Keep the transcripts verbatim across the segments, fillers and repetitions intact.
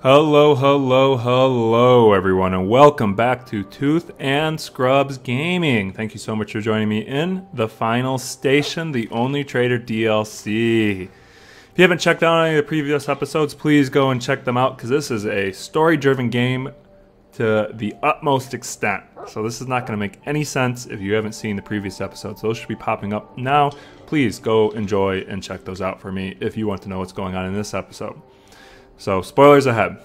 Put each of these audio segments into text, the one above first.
Hello, hello, hello everyone, and welcome back to Tooth and Scrubs Gaming. Thank you so much for joining me in The Final Station, The Only Traitor D L C. If you haven't checked out any of the previous episodes, please go and check them out, because this is a story-driven game to the utmost extent. So this is not going to make any sense if you haven't seen the previous episodes. Those should be popping up now. Please go enjoy and check those out for me if you want to know what's going on in this episode. So, spoilers ahead.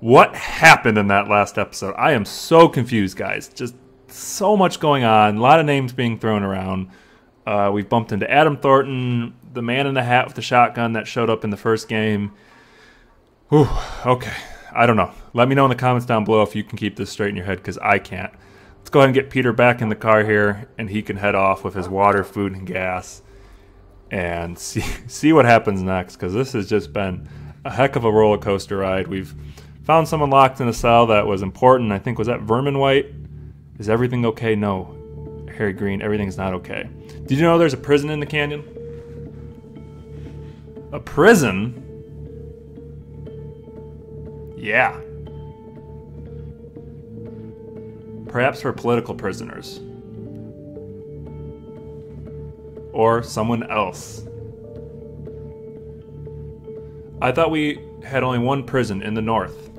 What happened in that last episode? I am so confused, guys. Just so much going on. A lot of names being thrown around. Uh, we've bumped into Adam Thornton, the man in the hat with the shotgun that showed up in the first game. Whew, okay. I don't know. Let me know in the comments down below if you can keep this straight in your head, because I can't. Let's go ahead and get Peter back in the car here, and he can head off with his water, food, and gas, and see, see what happens next, because this has just been a heck of a roller coaster ride. We've found someone locked in a cell that was important. I think, was that Vermin White? Is everything okay? No. Harry Green, everything's not okay. Did you know there's a prison in the canyon? A prison? Yeah. Perhaps for political prisoners. Or someone else. I thought we had only one prison in the north.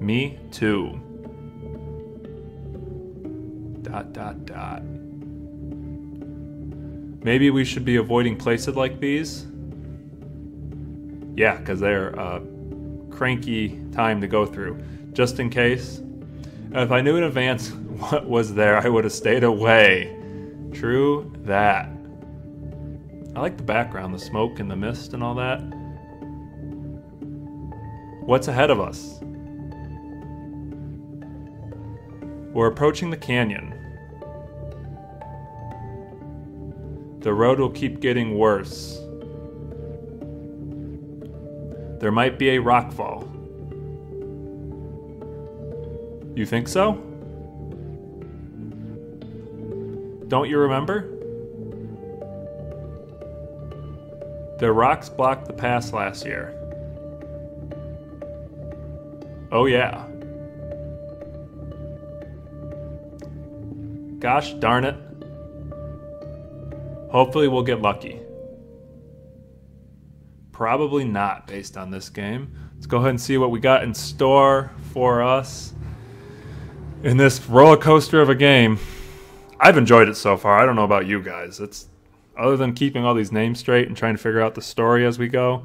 Me too. Dot dot dot. Maybe we should be avoiding places like these? Yeah, because they're a cranky time to go through. Just in case. If I knew in advance what was there, I would have stayed away. True that. I like the background, the smoke and the mist and all that. What's ahead of us? We're approaching the canyon. The road will keep getting worse. There might be a rockfall. You think so? Don't you remember? The rocks blocked the pass last year. Oh yeah. Gosh darn it. Hopefully we'll get lucky. Probably not based on this game. Let's go ahead and see what we got in store for us in this roller coaster of a game. I've enjoyed it so far. I don't know about you guys. It's Other than keeping all these names straight and trying to figure out the story as we go,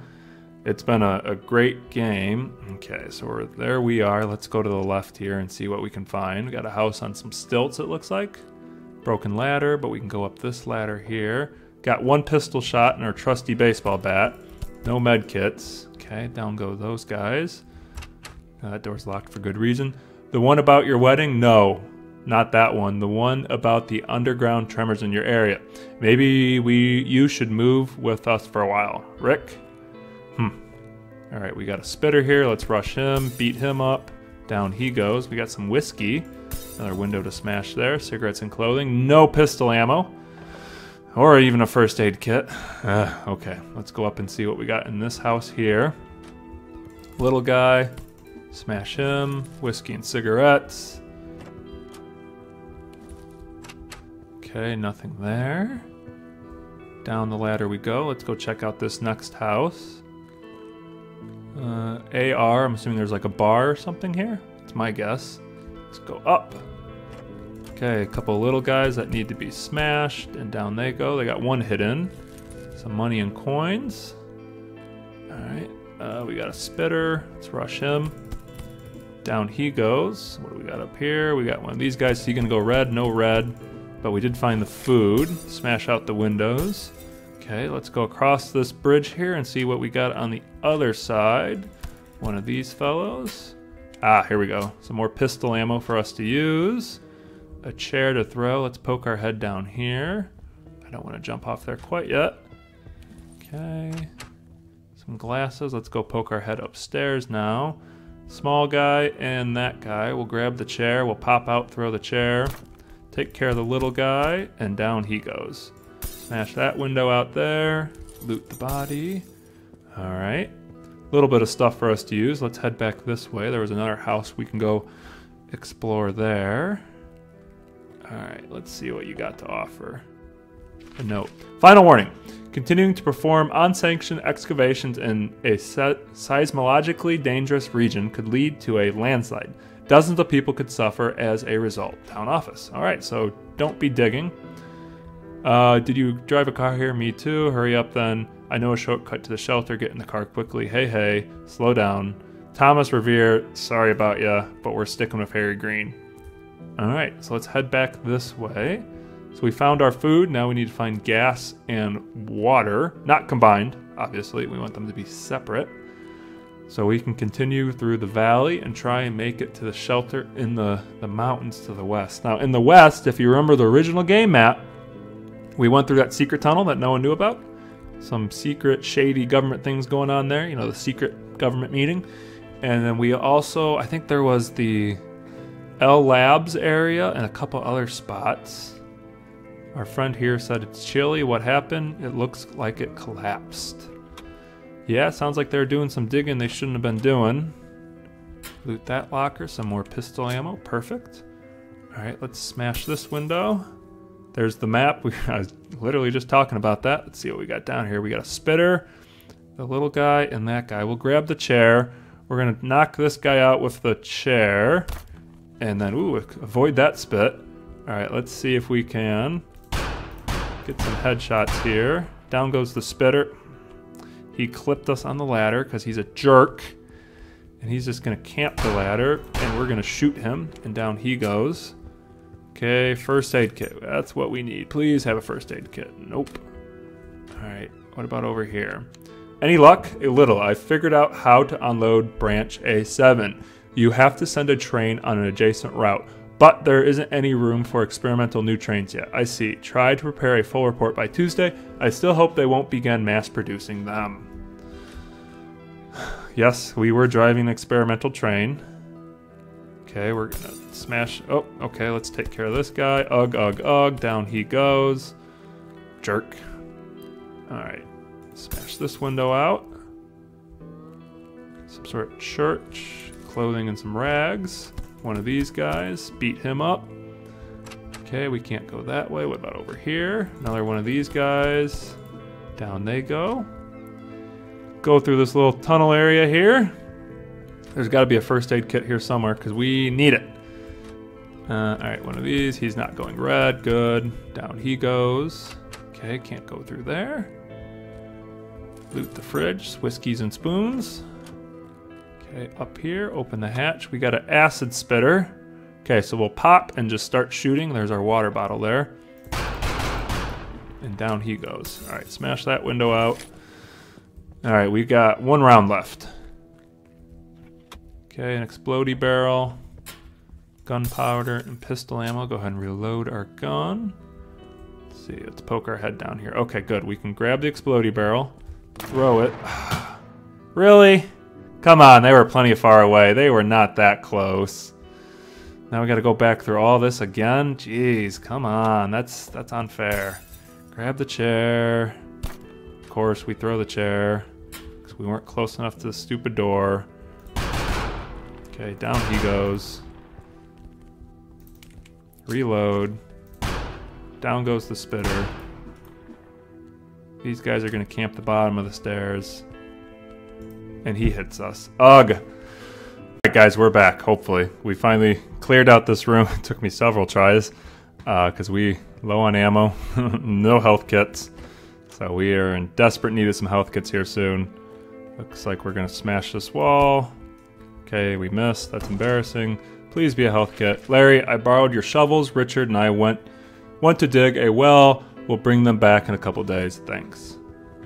it's been a, a great game. Okay, so we're, there we are. Let's go to the left here and see what we can find. We got a house on some stilts, it looks like. Broken ladder, but we can go up this ladder here. Got one pistol shot and our trusty baseball bat. No med kits. Okay, down go those guys. Uh, that door's locked for good reason. The one about your wedding? No. Not that one, the one about the underground tremors in your area. Maybe we you should move with us for a while. Rick? Hmm. All right, we got a spitter here. Let's rush him, beat him up. Down he goes. We got some whiskey. Another window to smash there. Cigarettes and clothing. No pistol ammo. Or even a first aid kit. Uh, okay, let's go up and see what we got in this house here. Little guy. Smash him. Whiskey and cigarettes. Okay, nothing there. Down the ladder we go. Let's go check out this next house. Uh, A R, I'm assuming there's like a bar or something here. That's my guess. Let's go up. Okay, a couple little guys that need to be smashed, and down they go. They got one hidden. Some money and coins. All right, uh, we got a spitter. Let's rush him. Down he goes. What do we got up here? We got one of these guys. So you can go red, no red. But we did find the food. Smash out the windows. Okay, let's go across this bridge here and see what we got on the other side. One of these fellows. Ah, here we go. Some more pistol ammo for us to use. A chair to throw. Let's poke our head down here. I don't want to jump off there quite yet. Okay. Some glasses. Let's go poke our head upstairs now. Small guy and that guy. We'll grab the chair. We'll pop out, throw the chair. Take care of the little guy, and down he goes. Smash that window out there. Loot the body. All right. little bit of stuff for us to use. Let's head back this way. There was another house we can go explore there. All right, let's see what you got to offer. A note. Final warning. Continuing to perform unsanctioned excavations in a se seismologically dangerous region could lead to a landslide. Dozens of people could suffer as a result. Town office. All right, so don't be digging. Uh, did you drive a car here? Me too. Hurry up then. I know a shortcut to the shelter. Get in the car quickly. Hey, hey. Slow down. Thomas Revere, sorry about ya, but we're sticking with Harry Green. All right, so let's head back this way. So we found our food. Now we need to find gas and water. Not combined, obviously. We want them to be separate. So we can continue through the valley and try and make it to the shelter in the, the mountains to the west. Now, in the west, if you remember the original game map, we went through that secret tunnel that no one knew about. Some secret, shady government things going on there. You know, the secret government meeting. And then we also, I think there was the L Labs area and a couple other spots. Our friend here said it's chilly. What happened? It looks like it collapsed. Yeah, sounds like they're doing some digging they shouldn't have been doing. Loot that locker. Some more pistol ammo. Perfect. All right, let's smash this window. There's the map. We, I was literally just talking about that. Let's see what we got down here. We got a spitter, the little guy, and that guy. We'll grab the chair. We're going to knock this guy out with the chair. And then, ooh, avoid that spit. All right, let's see if we can get some headshots here. Down goes the spitter. He clipped us on the ladder because he's a jerk. And he's just going to camp the ladder. And we're going to shoot him. And down he goes. Okay, first aid kit. That's what we need. Please have a first aid kit. Nope. All right, what about over here? Any luck? A little. I figured out how to unload Branch A seven. You have to send a train on an adjacent route. But there isn't any room for experimental new trains yet. I see. Try to prepare a full report by Tuesday. I still hope they won't begin mass producing them. Yes, we were driving an experimental train. Okay, we're gonna smash. Oh, okay, let's take care of this guy. Ugh, ugh, ugh. Down he goes. Jerk. Alright, smash this window out. Some sort of church. Clothing and some rags. One of these guys, beat him up. Okay, we can't go that way. What about over here? Another one of these guys. Down they go. Go through this little tunnel area here. There's got to be a first aid kit here somewhere because we need it. Uh, all right, one of these. He's not going red. Good. Down he goes. Okay, can't go through there. Loot the fridge. Whiskeys and spoons. Okay, up here, open the hatch. We got an acid spitter. Okay, so we'll pop and just start shooting. There's our water bottle there. And down he goes. All right, smash that window out. All right, we've got one round left. Okay, an explodey barrel, gunpowder, and pistol ammo. Go ahead and reload our gun. Let's see, let's poke our head down here. Okay, good. We can grab the explodey barrel, throw it. Really? Come on, they were plenty far away. They were not that close. Now we gotta go back through all this again? Jeez, come on, that's that's unfair. Grab the chair. Of course, we throw the chair, because we weren't close enough to the stupid door. Okay, down he goes. Reload. Down goes the spitter. These guys are gonna camp the bottom of the stairs. And he hits us. Ugh. Alright guys, we're back, hopefully. We finally cleared out this room. It took me several tries, because uh, we low on ammo, no health kits. So we are in desperate need of some health kits here soon. Looks like we're going to smash this wall. Okay, we missed. That's embarrassing. Please be a health kit. Larry, I borrowed your shovels. Richard and I went, went to dig a well. We'll bring them back in a couple days. Thanks.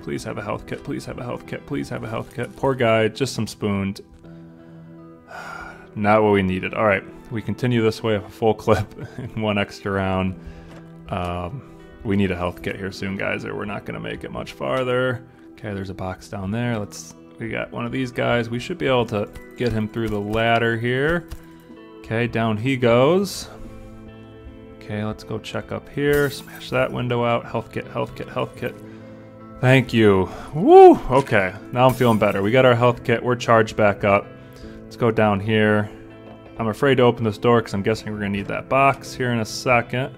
Please have a health kit, please have a health kit, please have a health kit. Poor guy, just some spoons. Not what we needed. All right, we continue this way with a full clip and one extra round. Um, we need a health kit here soon, guys, or we're not gonna make it much farther. Okay, there's a box down there. Let's, we got one of these guys. We should be able to get him through the ladder here. Okay, down he goes. Okay, let's go check up here. Smash that window out. Health kit, health kit, health kit. Thank you. Woo! Okay, now I'm feeling better. We got our health kit. We're charged back up. Let's go down here. I'm afraid to open this door because I'm guessing we're going to need that box here in a second.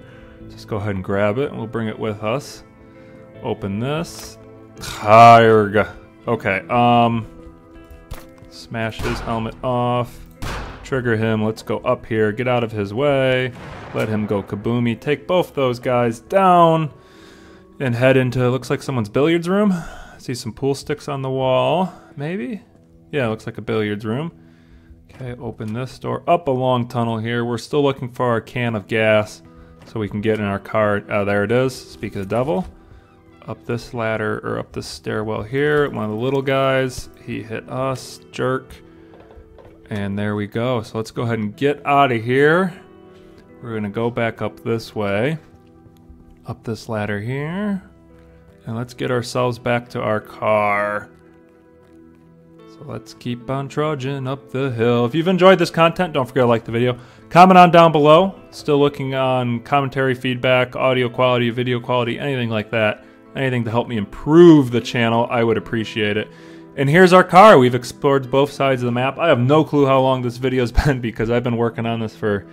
Just go ahead and grab it and we'll bring it with us. Open this. Okay, um... smash his helmet off. Trigger him. Let's go up here. Get out of his way. Let him go kaboomy. Take both those guys down. And head into, looks like someone's billiards room. I see some pool sticks on the wall, maybe? Yeah, looks like a billiards room. Okay, open this door. Up a long tunnel here. We're still looking for our can of gas so we can get in our car. Oh, there it is. Speak of the devil. Up this ladder, or up this stairwell here. One of the little guys, he hit us. Jerk. And there we go. So let's go ahead and get out of here. We're gonna go back up this way. Up this ladder here, and let's get ourselves back to our car. So let's keep on trudging up the hill. If you've enjoyed this content, don't forget to like the video. Comment on down below. Still looking on commentary, feedback, audio quality, video quality, anything like that. Anything to help me improve the channel, I would appreciate it. And here's our car. We've explored both sides of the map. I have no clue how long this video's been because I've been working on this for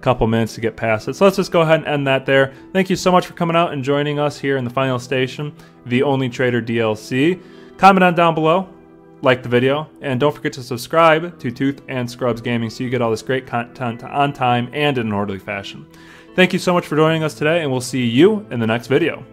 couple minutes to get past it. So let's just go ahead and end that there. Thank you so much for coming out and joining us here in the Final Station, the Only Traitor D L C. Comment on down below, like the video, and don't forget to subscribe to Tooth and Scrubs Gaming so you get all this great content on time and in an orderly fashion. Thank you so much for joining us today, and we'll see you in the next video.